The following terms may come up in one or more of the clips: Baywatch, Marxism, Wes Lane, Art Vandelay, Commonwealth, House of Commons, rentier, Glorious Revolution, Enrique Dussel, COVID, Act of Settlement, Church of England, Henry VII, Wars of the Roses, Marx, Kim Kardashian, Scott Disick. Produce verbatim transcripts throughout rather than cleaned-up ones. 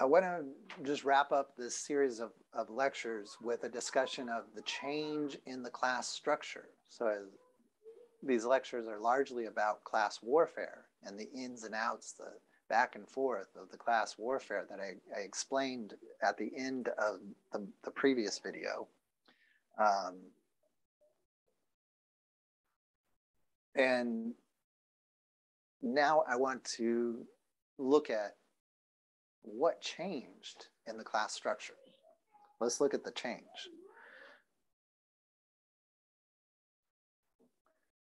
I want to just wrap up this series of, of lectures with a discussion of the change in the class structure. So as these lectures are largely about class warfare and the ins and outs, the back and forth of the class warfare that I, I explained at the end of the, the previous video. Um, and now I want to look at what changed in the class structure. Let's look at the change.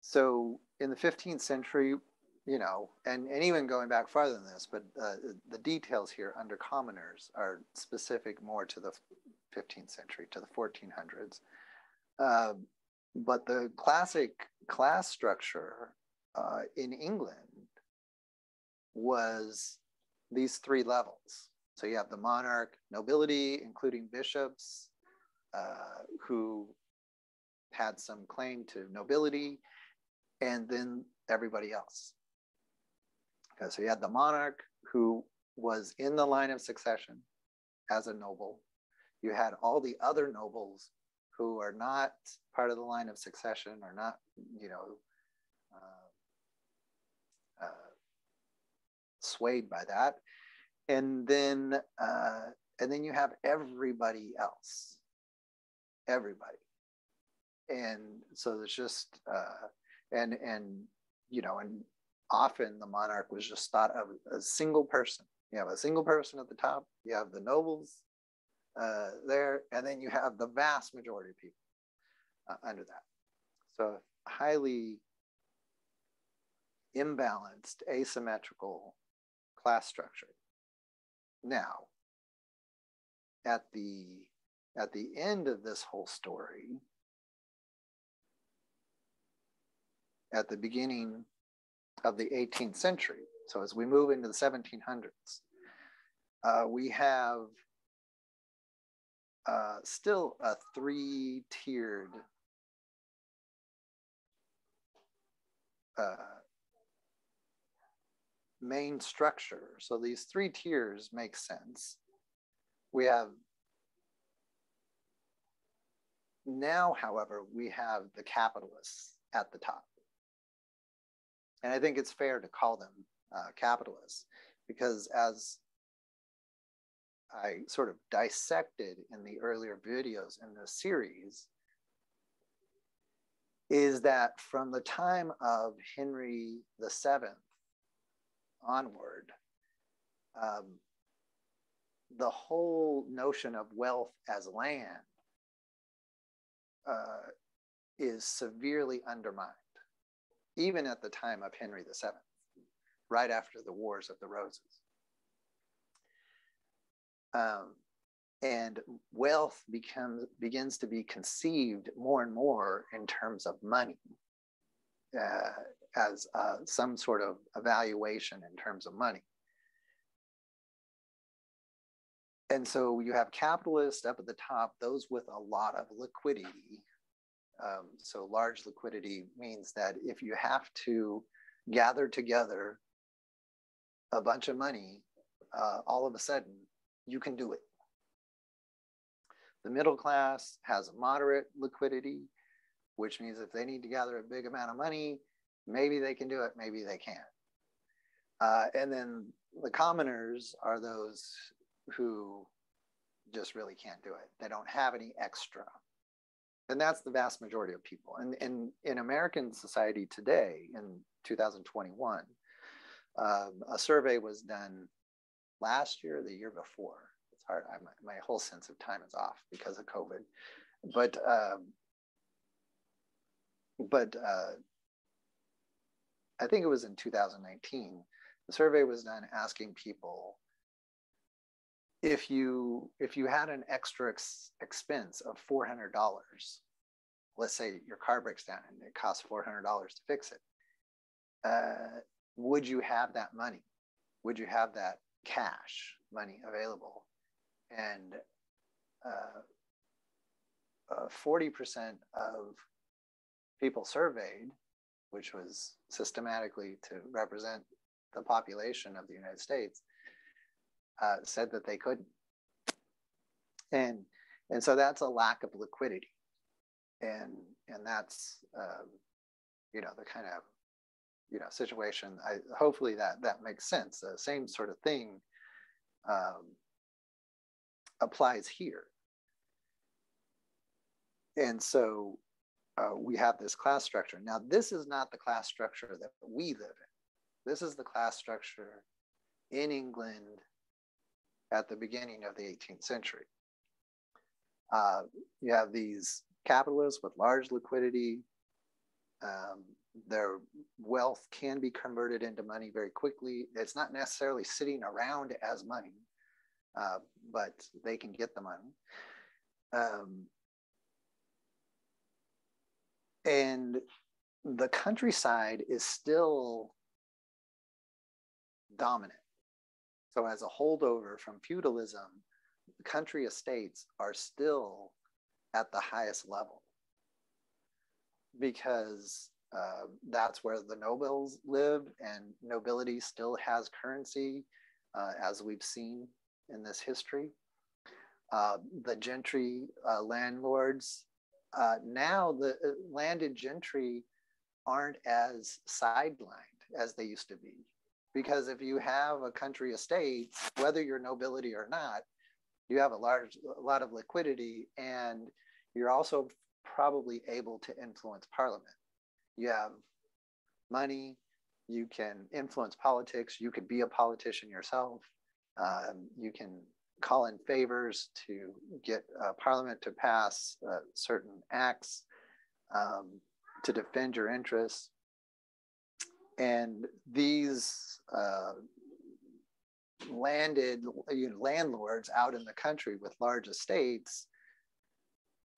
So in the fifteenth century, you know, and, and even going back farther than this, but uh, the details here under commoners are specific more to the fifteenth century, to the fourteen hundreds. Uh, but the classic class structure uh, in England was these three levels. So you have the monarch, nobility, including bishops, uh, who had some claim to nobility, and then everybody else. Okay, so you had the monarch who was in the line of succession as a noble. You had all the other nobles who are not part of the line of succession, or not, you know, uh, uh, swayed by that, and then uh, and then you have everybody else, everybody, and so there's just uh, and and you know, and often the monarch was just thought of as a single person. You have a single person at the top. You have the nobles uh, there, and then you have the vast majority of people uh, under that. So highly imbalanced, asymmetrical class structure. Now, at the at the end of this whole story, at the beginning of the eighteenth century, so as we move into the seventeen hundreds, uh, we have uh, still a three-tiered uh, main structure. So these three tiers make sense. We have now, however, we have the capitalists at the top. And I think it's fair to call them uh, capitalists, because as I sort of dissected in the earlier videos in this series, is that from the time of Henry the seventh, onward, um, the whole notion of wealth as land uh, is severely undermined, even at the time of Henry the seventh, right after the Wars of the Roses. Um, and wealth becomes, begins to be conceived more and more in terms of money, Uh, as uh, some sort of evaluation in terms of money. And so you have capitalists up at the top, those with a lot of liquidity. Um, so large liquidity means that if you have to gather together a bunch of money, uh, all of a sudden, you can do it. The middle class has moderate liquidity, which means if they need to gather a big amount of money, maybe they can do it, maybe they can't. Uh, and then the commoners are those who just really can't do it. They don't have any extra. And that's the vast majority of people. And, and in American society today, in two thousand twenty-one, um, a survey was done last year, the year before. It's hard, I, my, my whole sense of time is off because of COVID. But um, But uh, I think it was in two thousand nineteen, the survey was done asking people, if you, if you had an extra ex expense of four hundred dollars, let's say your car breaks down and it costs four hundred dollars to fix it, uh, would you have that money? Would you have that cash money available? And forty percent uh, uh, of people surveyed, which was systematically to represent the population of the United States, uh, said that they couldn't. And, and so that's a lack of liquidity. And, and that's, um, you know, the kind of, you know, situation. I, hopefully that, that makes sense. The same sort of thing um, applies here. And so uh, we have this class structure. Now, this is not the class structure that we live in. This is the class structure in England at the beginning of the eighteenth century. Uh, you have these capitalists with large liquidity. Um, their wealth can be converted into money very quickly. It's not necessarily sitting around as money, uh, but they can get the money. Um, and the countryside is still dominant. So as a holdover from feudalism, country estates are still at the highest level, because uh, that's where the nobles live, and nobility still has currency, uh, as we've seen in this history. Uh, the gentry uh, landlords, uh, now the landed gentry aren't as sidelined as they used to be, because if you have a country estate, whether you're nobility or not, you have a large, a lot of liquidity, and you're also probably able to influence parliament. You have money, you can influence politics, you could be a politician yourself, um, you can call in favors to get uh, parliament to pass uh, certain acts um, to defend your interests. And these uh, landed you know, landlords out in the country with large estates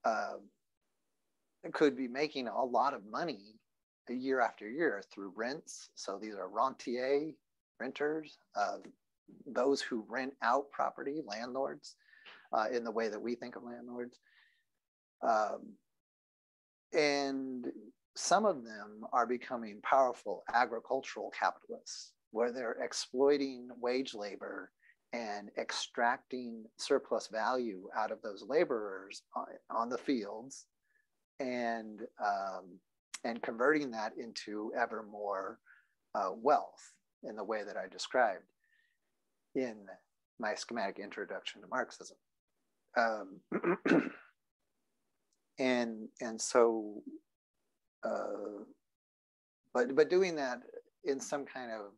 uh, could be making a lot of money year after year through rents. So these are rentiers, renters, uh, those who rent out property, landlords, uh, in the way that we think of landlords. Um, and some of them are becoming powerful agricultural capitalists, where they're exploiting wage labor and extracting surplus value out of those laborers on, on the fields, and um, and converting that into ever more uh, wealth in the way that I described in my schematic introduction to Marxism. Um, and, and so, uh, but, but doing that in some kind of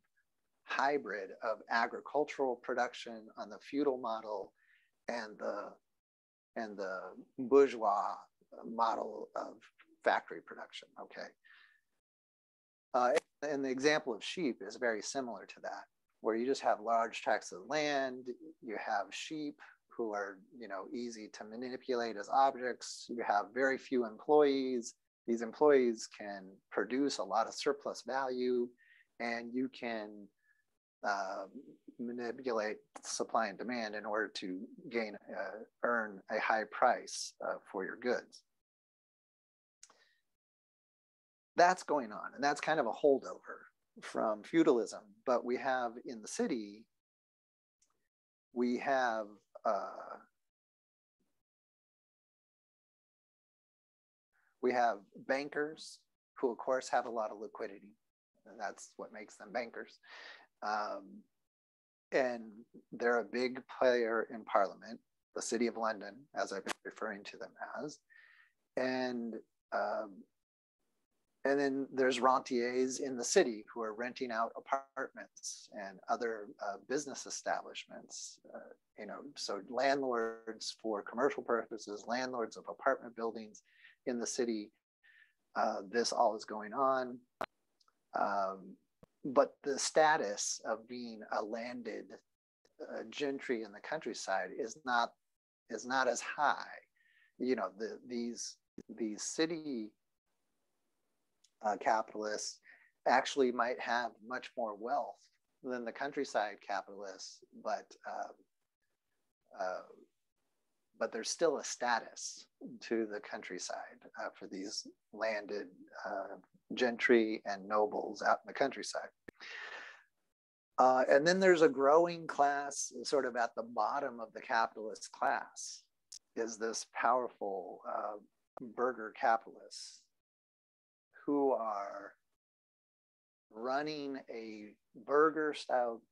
hybrid of agricultural production on the feudal model and the and the bourgeois model of factory production. Okay, uh, and the example of sheep is very similar to that, where you just have large tracts of land, you have sheep who are you know easy to manipulate as objects, you have very few employees. These employees can produce a lot of surplus value, and you can Uh, manipulate supply and demand in order to gain, uh, earn a high price uh, for your goods. That's going on, and that's kind of a holdover from feudalism. But we have in the city, we have uh, we have bankers who, of course, have a lot of liquidity, and that's what makes them bankers. Um, and they're a big player in Parliament, the City of London, as I've been referring to them as. And, um, and then there's rentiers in the city who are renting out apartments and other uh, business establishments. Uh, you know, so landlords for commercial purposes, landlords of apartment buildings in the city, uh, this all is going on. Um, But the status of being a landed uh, gentry in the countryside is not is not as high. You know, the, these these city uh, capitalists actually might have much more wealth than the countryside capitalists, but uh, uh, but there's still a status to the countryside uh, for these landed uh, gentry and nobles out in the countryside. Uh, and then there's a growing class sort of at the bottom of the capitalist class, is this powerful uh, burger capitalists who are running a burger style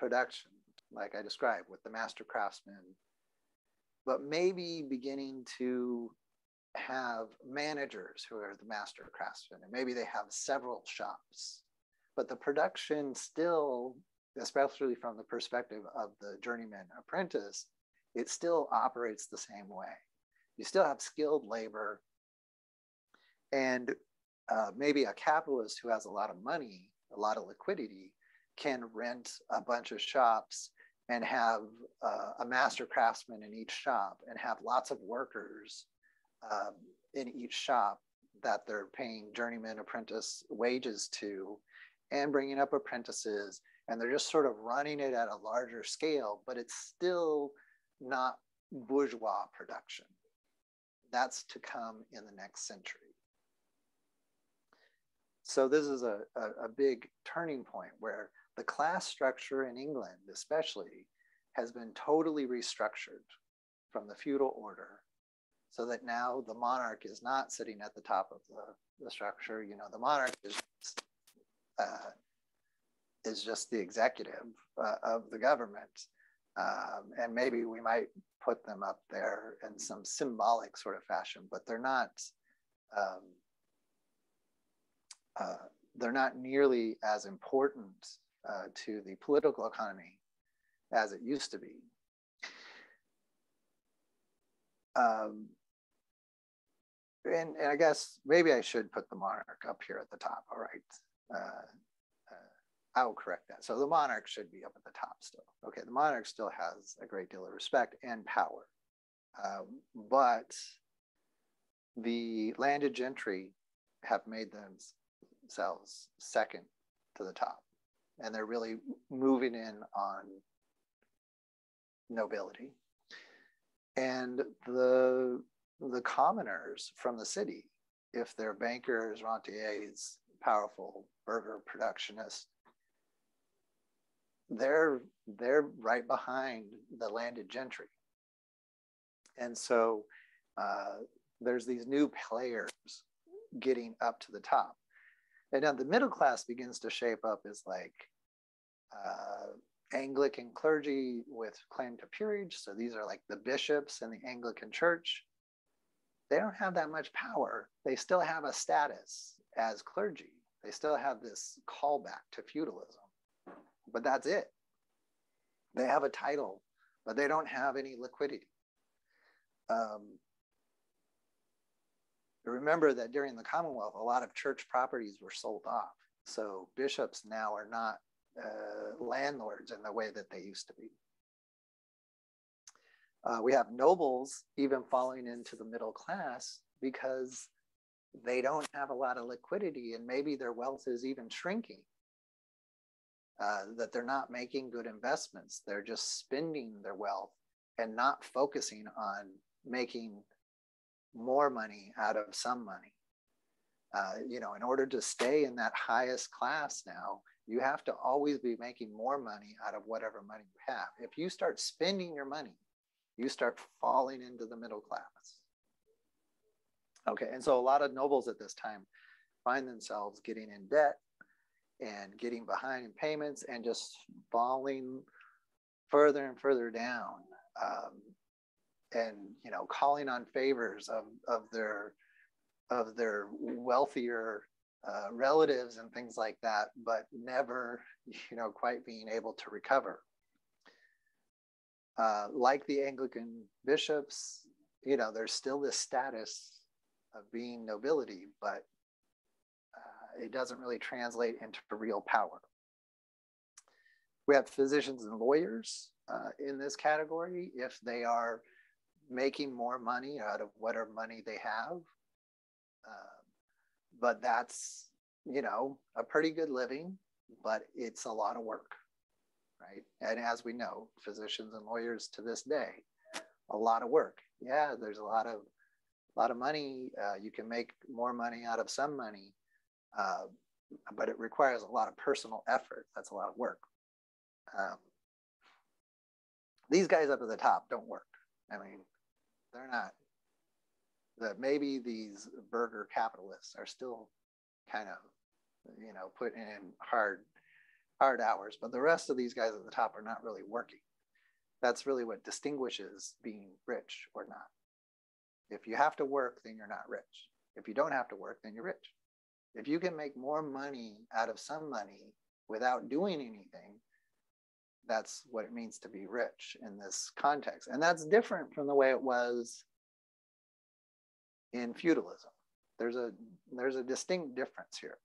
production, like I described, with the master craftsman, but maybe beginning to have managers who are the master craftsmen, and maybe they have several shops. But the production still, especially from the perspective of the journeyman apprentice, it still operates the same way. You still have skilled labor, and uh, maybe a capitalist who has a lot of money, a lot of liquidity, can rent a bunch of shops and have uh, a master craftsman in each shop and have lots of workers um, in each shop that they're paying journeyman apprentice wages to, and bringing up apprentices, and they're just sort of running it at a larger scale, but it's still not bourgeois production. That's to come in the next century. So this is a, a, a big turning point where the class structure in England, especially, has been totally restructured from the feudal order, so that now the monarch is not sitting at the top of the, the structure. You know, the monarch is Uh, is just the executive uh, of the government. Um, and maybe we might put them up there in some symbolic sort of fashion, but they're not, um, uh, they're not nearly as important uh, to the political economy as it used to be. Um, and, and I guess maybe I should put the monarch up here at the top, all right. Uh, uh, I will correct that. So the monarch should be up at the top still. Okay, the monarch still has a great deal of respect and power. Um, but the landed gentry have made themselves second to the top. And they're really moving in on nobility. And the, the commoners from the city, if they're bankers, rentiers, powerful burger productionists, they're, they're right behind the landed gentry. And so uh, there's these new players getting up to the top. And now the middle class begins to shape up as like uh, Anglican clergy with claim to peerage. So these are like the bishops in the Anglican church. They don't have that much power. They still have a status as clergy. They still have this callback to feudalism, but that's it. They have a title, but they don't have any liquidity. Um, remember that during the Commonwealth, a lot of church properties were sold off. So bishops now are not uh, landlords in the way that they used to be. Uh, we have nobles even falling into the middle class because they don't have a lot of liquidity, and maybe their wealth is even shrinking, uh, that they're not making good investments. They're just spending their wealth and not focusing on making more money out of some money. Uh, you know, in order to stay in that highest class now, you have to always be making more money out of whatever money you have. If you start spending your money, you start falling into the middle class. Okay, and so a lot of nobles at this time find themselves getting in debt and getting behind in payments and just falling further and further down, um, and you know, calling on favors of, of their of their wealthier uh, relatives and things like that, but never, you know, quite being able to recover. Uh, like the Anglican bishops, you know, there's still this status of being nobility, but uh, it doesn't really translate into real power. We have physicians and lawyers uh, in this category. If they are making more money out of whatever money they have, uh, but that's, you know, a pretty good living, but it's a lot of work, right? And as we know, physicians and lawyers to this day, a lot of work. Yeah, there's a lot of A lot of money, uh, you can make more money out of some money, uh, but it requires a lot of personal effort. That's a lot of work. Um, these guys up at the top don't work. I mean, they're not. That maybe these burger capitalists are still kind of, you know, putting in hard, hard hours, but the rest of these guys at the top are not really working. That's really what distinguishes being rich or not. If you have to work, then you're not rich. If you don't have to work, then you're rich. If you can make more money out of some money without doing anything, that's what it means to be rich in this context. And that's different from the way it was in feudalism. There's a, there's a distinct difference here.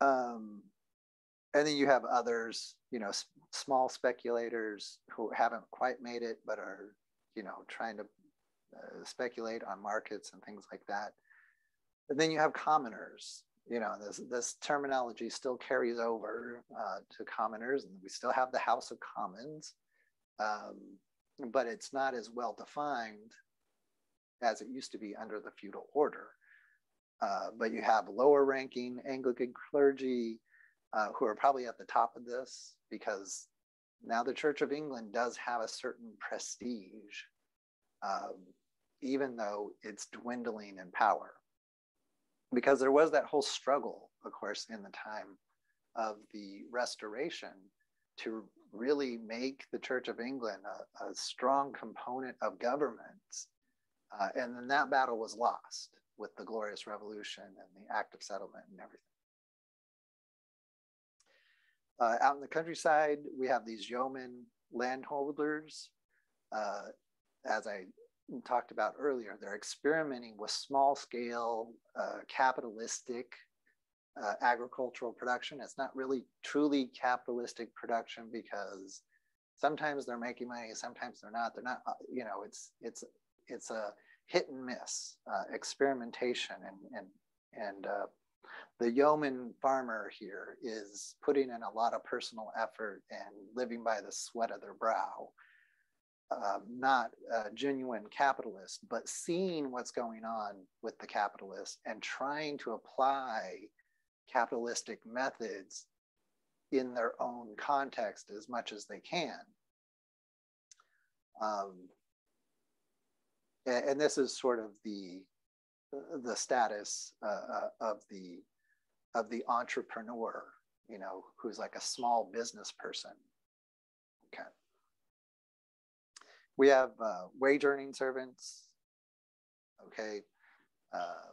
Um, and then you have others, you know, s- small speculators who haven't quite made it, but are, you know, trying to uh, speculate on markets and things like that. And then you have commoners. You know, this, this terminology still carries over uh, to commoners, and we still have the House of Commons, um, but it's not as well defined as it used to be under the feudal order. Uh, but you have lower ranking Anglican clergy uh, who are probably at the top of this, because now the Church of England does have a certain prestige, um, even though it's dwindling in power. Because there was that whole struggle, of course, in the time of the Restoration to really make the Church of England a, a strong component of government. Uh, and then that battle was lost with the Glorious Revolution and the Act of Settlement and everything. Uh, out in the countryside, we have these yeoman landholders. Uh, as I talked about earlier, they're experimenting with small-scale, uh, capitalistic uh, agricultural production. It's not really truly capitalistic production because sometimes they're making money, sometimes they're not. They're not. You know, it's it's it's a hit and miss uh, experimentation, and and and uh, the yeoman farmer here is putting in a lot of personal effort and living by the sweat of their brow. Uh, not a genuine capitalist, but seeing what's going on with the capitalist and trying to apply capitalistic methods in their own context as much as they can. Um, and, and this is sort of the the status uh, of the of the entrepreneur, you know, who's like a small business person. Okay. We have uh, wage-earning servants, okay, uh,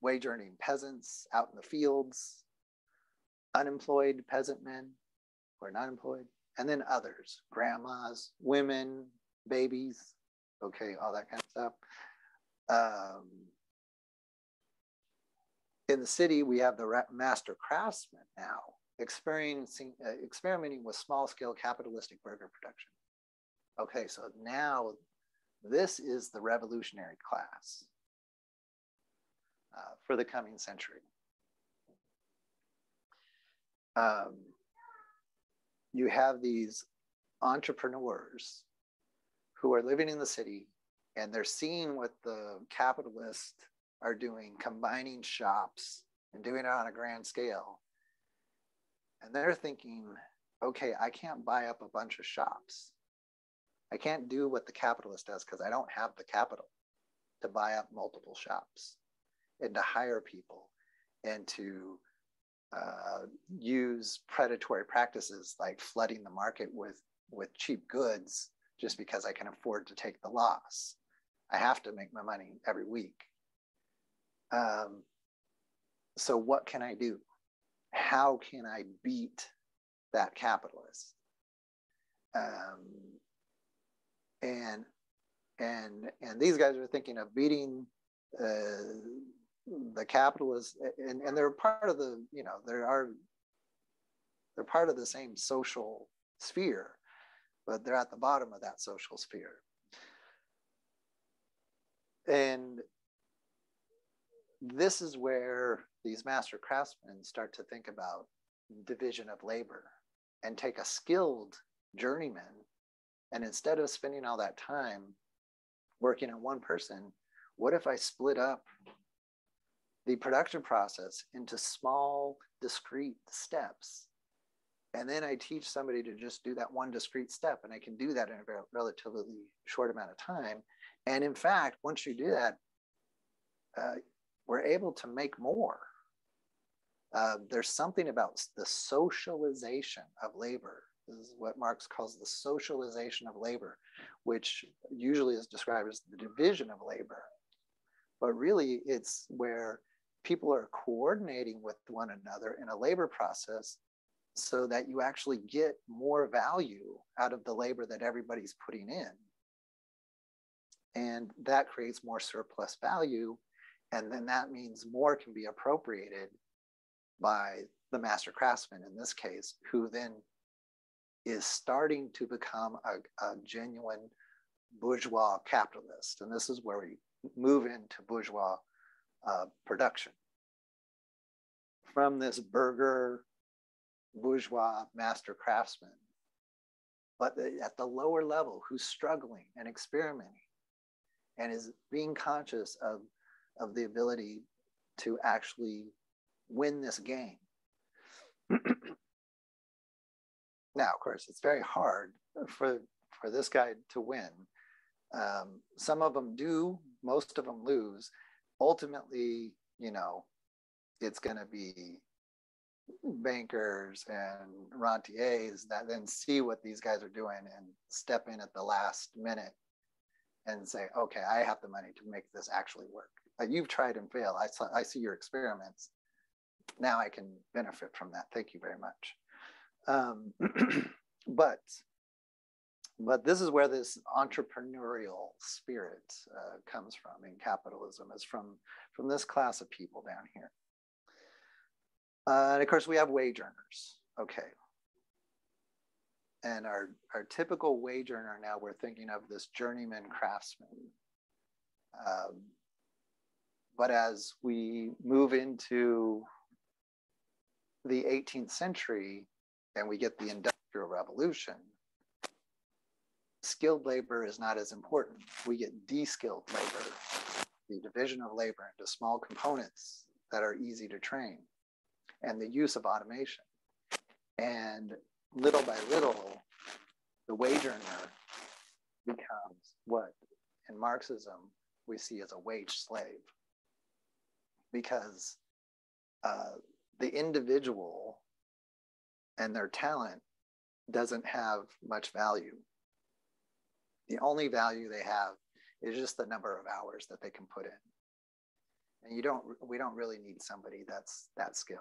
wage-earning peasants out in the fields, unemployed peasant men who are not employed, and then others, grandmas, women, babies, okay, all that kind of stuff. Um, in the city, we have the master craftsman now experiencing, uh, experimenting with small-scale capitalistic burger production. Okay, so now this is the revolutionary class uh, for the coming century. Um, you have these entrepreneurs who are living in the city, and they're seeing what the capitalists are doing, combining shops and doing it on a grand scale. And they're thinking, okay, I can't buy up a bunch of shops. I can't do what the capitalist does because I don't have the capital to buy up multiple shops and to hire people and to uh, use predatory practices like flooding the market with, with cheap goods just because I can afford to take the loss. I have to make my money every week. Um, so what can I do? How can I beat that capitalist? Um, And, and, and these guys are thinking of beating uh, the capitalists, and, and they're part of the, you know, there are, they're part of the same social sphere, but they're at the bottom of that social sphere. And this is where these master craftsmen start to think about division of labor and take a skilled journeyman. And instead of spending all that time working on one person, what if I split up the production process into small, discrete steps And then I teach somebody to just do that one discrete step, and I can do that in a relatively short amount of time. And in fact, once you do that, uh, we're able to make more. Uh, there's something about the socialization of labor. This is what Marx calls the socialization of labor, which usually is described as the division of labor. But really, it's where people are coordinating with one another in a labor process so that you actually get more value out of the labor that everybody's putting in. And that creates more surplus value. And then that means more can be appropriated by the master craftsman in this case, who then is starting to become a, a genuine bourgeois capitalist. And this is where we move into bourgeois uh, production. From this burgher, bourgeois master craftsman, but the, at the lower level, who's struggling and experimenting and is being conscious of, of the ability to actually win this game. Now, of course, it's very hard for, for this guy to win. Um, some of them do, most of them lose. Ultimately, you know, it's going to be bankers and rentiers that then see what these guys are doing and step in at the last minute and say, okay, I have the money to make this actually work. Uh, you've tried and failed. I, saw, I see your experiments. Now I can benefit from that. Thank you very much. Um, but, but this is where this entrepreneurial spirit uh, comes from in capitalism, is from, from this class of people down here. Uh, and of course, we have wage earners, okay. And our, our typical wage earner now, we're thinking of this journeyman craftsman. Um, but as we move into the eighteenth century and we get the Industrial Revolution, skilled labor is not as important. We get de-skilled labor, the division of labor into small components that are easy to train, and the use of automation. And little by little, the wage earner becomes what in Marxism we see as a wage slave, because uh, the individual and their talent doesn't have much value. The only value they have is just the number of hours that they can put in. And you don't, we don't really need somebody that's that skilled.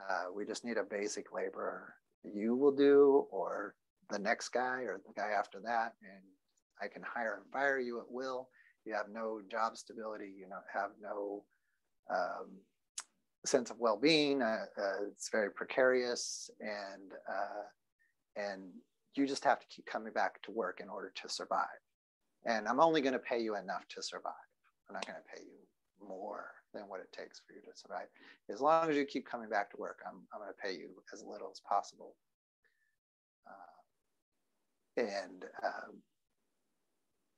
Uh, we just need a basic laborer. You will do, or the next guy, or the guy after that, and I can hire and fire you at will. You have no job stability. You don't have no um, sense of well-being. Uh, uh, it's very precarious, and uh, and you just have to keep coming back to work in order to survive. And I'm only going to pay you enough to survive. I'm not going to pay you more than what it takes for you to survive. As long as you keep coming back to work, I'm, I'm going to pay you as little as possible. Uh, and, um,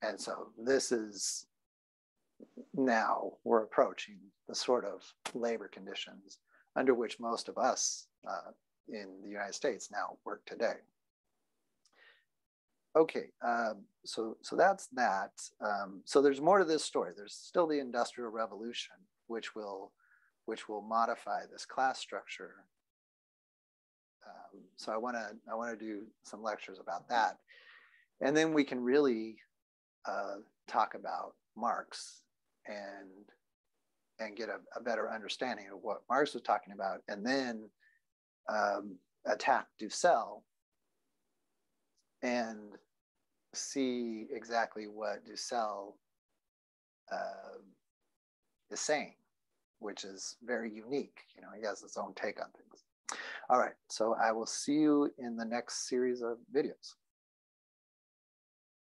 and so this is, now we're approaching the sort of labor conditions under which most of us uh, in the United States now work today. Okay, um, so, so that's that. Um, so there's more to this story. There's still the Industrial Revolution, which will, which will modify this class structure. Um, so I wanna, I wanna do some lectures about that. And then we can really uh, talk about Marx and, and get a, a better understanding of what Marx was talking about, and then um, attack Dussel and see exactly what Dussel uh, is saying, which is very unique. You know, he has his own take on things. All right, so I will see you in the next series of videos.